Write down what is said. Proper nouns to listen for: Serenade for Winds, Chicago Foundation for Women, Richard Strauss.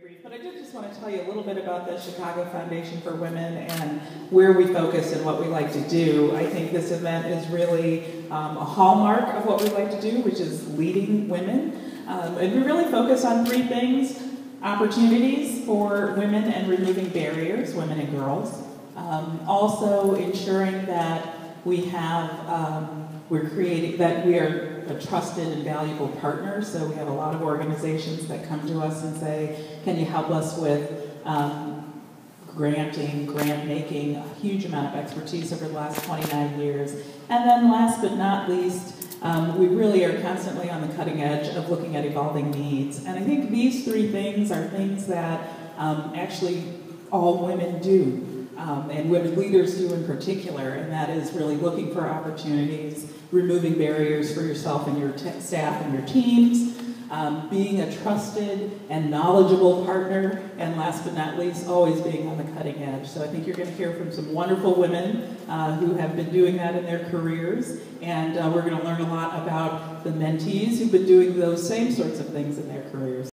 very brief, but I did just want to tell you a little bit about the Chicago Foundation for Women and where we focus and what we like to do. I think this event is really a hallmark of what we like to do, which is leading women. And we really focus on three things: opportunities for women and removing barriers, women and girls. Also ensuring that we have, we are a trusted and valuable partner. So we have a lot of organizations that come to us and say, can you help us with granting, grant making, a huge amount of expertise over the last 29 years. And then last but not least, we really are constantly on the cutting edge of looking at evolving needs. And I think these three things are things that actually all women do. And women leaders do in particular, and that is really looking for opportunities, removing barriers for yourself and your staff and your teams, being a trusted and knowledgeable partner, and last but not least, always being on the cutting edge. So I think you're going to hear from some wonderful women who have been doing that in their careers, and we're going to learn a lot about the mentees who've been doing those same sorts of things in their careers.